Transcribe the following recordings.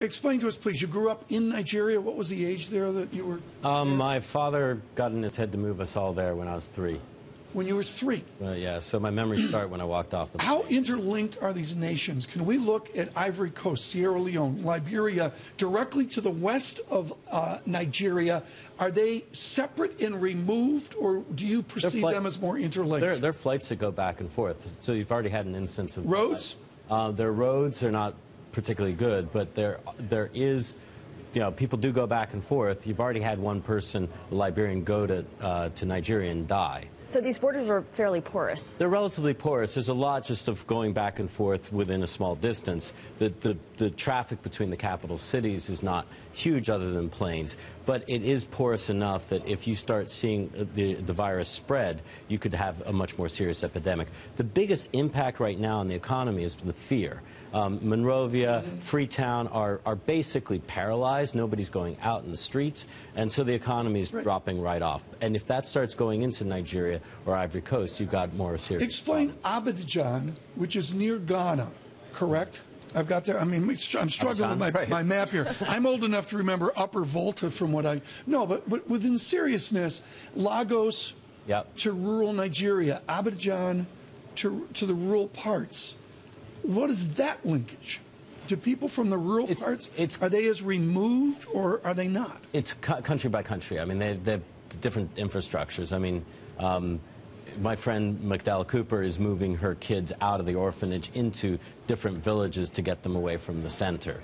Explain to us, please, you grew up in Nigeria. What was the age there that you were? My father got in his head to move us all there when I was 3. When you were 3? Yeah, so my memories start when I walked off the plane. How interlinked are these nations? Can we look at Ivory Coast, Sierra Leone, Liberia, directly to the west of Nigeria? Are they separate and removed, or do you perceive them as more interlinked? They're flights that go back and forth, so you've already had an instance of... Roads? Their roads are not particularly good, but there is, you know, people do go back and forth. You've already had one person, a Liberian, go to Nigeria and die. So these borders are fairly porous. They're relatively porous. There's a lot just of going back and forth within a small distance. The traffic between the capital cities is not huge other than planes, but it is porous enough that if you start seeing the virus spread, you could have a much more serious epidemic. The biggest impact right now on the economy is the fear. Monrovia, Freetown are basically paralyzed. Nobody's going out in the streets, and so the economy is dropping right off. And if that starts going into Nigeria or Ivory Coast, you've got more serious. Explain Abidjan, which is near Ghana, correct? I've got there. I mean, I'm struggling with my map here. I'm old enough to remember Upper Volta from what I know, but within seriousness, Lagos to rural Nigeria, Abidjan to the rural parts. What is that linkage? Do people from the rural parts, are they as removed or are they not? It's country by country. I mean, they're different infrastructures. I mean, my friend McDala Cooper is moving her kids out of the orphanage into different villages to get them away from the center.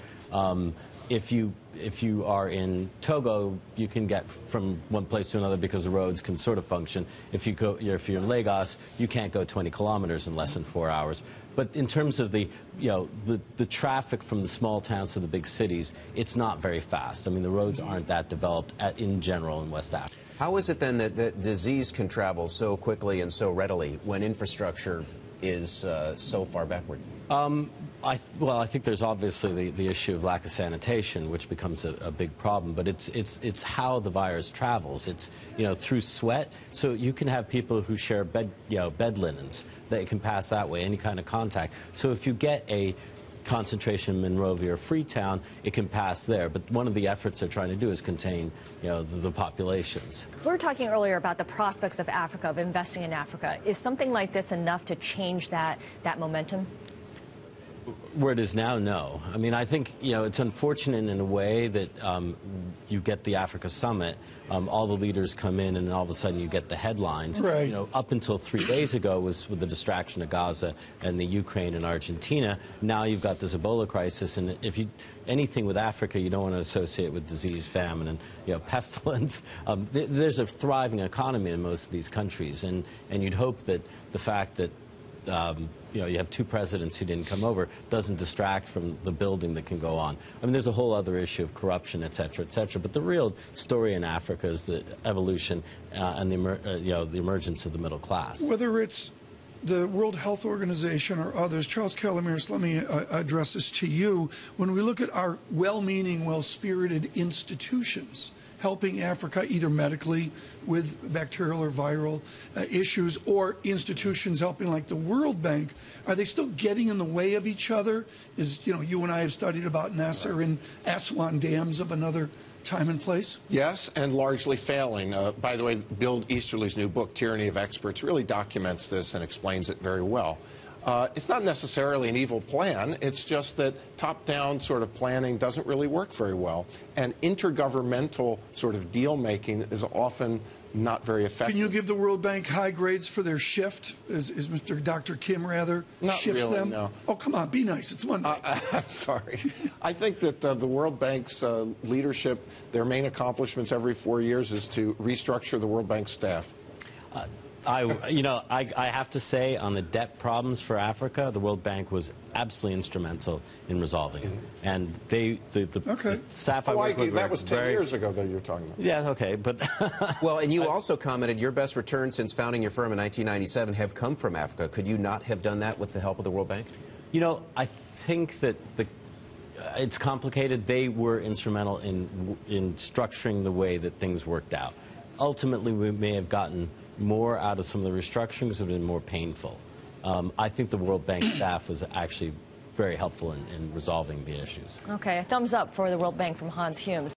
If you are in Togo, you can get from one place to another because the roads can sort of function. If you're in Lagos, you can't go 20 kilometers in less than 4 hours. But in terms of the traffic from the small towns to the big cities, it's not very fast. I mean, the roads aren't that developed in general in West Africa. How is it then that disease can travel so quickly and so readily when infrastructure is so far backward? I think there's obviously the issue of lack of sanitation, which becomes a big problem. But it's how the virus travels. It's, you know, through sweat. So you can have people who share bed linens that can pass that way, any kind of contact. So if you get a concentration in Monrovia or Freetown, it can pass there. But one of the efforts they're trying to do is contain, you know, the populations. We were talking earlier about the prospects of Africa, of investing in Africa. Is something like this enough to change that momentum? Where it is now, no. I mean, I think, you know, it's unfortunate in a way that you get the Africa Summit, all the leaders come in, and all of a sudden you get the headlines. Right. You know, up until 3 days ago was with the distraction of Gaza and the Ukraine and Argentina. Now you've got this Ebola crisis, and if you anything with Africa, you don't want to associate with disease, famine, and, you know, pestilence. There's a thriving economy in most of these countries, and you'd hope that the fact that you know, you have 2 presidents who didn't come over doesn't distract from the building that can go on. I mean, there's a whole other issue of corruption, et cetera, but the real story in Africa is the evolution and the emergence of the middle class. Whether it's the World Health Organization or others, Charles Calamiris, let me address this to you. When we look at our well-meaning, well-spirited institutions helping Africa either medically with bacterial or viral issues, or institutions helping like the World Bank, are they still getting in the way of each other? Is, you know, you and I have studied about Nasser and Aswan dams of another time and place? Yes, and largely failing. By the way, Bill Easterly's new book, Tyranny of Experts, really documents this and explains it very well. It's not necessarily an evil plan, it's just that top-down sort of planning doesn't really work very well, and intergovernmental sort of deal-making is often not very effective. Can you give the World Bank high grades for their shift? Is Dr. Kim, rather, not shifts really, them? No. Oh, come on, be nice. It's Monday. I'm sorry. I think that the World Bank's leadership, their main accomplishments every 4 years is to restructure the World Bank staff. I have to say, on the debt problems for Africa, the World Bank was absolutely instrumental in resolving it. And the staff I worked with... That was 10 years ago that you're talking about. Yeah, okay, but... Well, and you also commented your best returns since founding your firm in 1997 have come from Africa. Could you not have done that with the help of the World Bank? You know, I think that it's complicated. They were instrumental in structuring the way that things worked out. Ultimately, we may have gotten more out of some of the restructurings that have been more painful. I think the World Bank staff was actually very helpful in resolving the issues. Okay, a thumbs up for the World Bank from Hans Humes.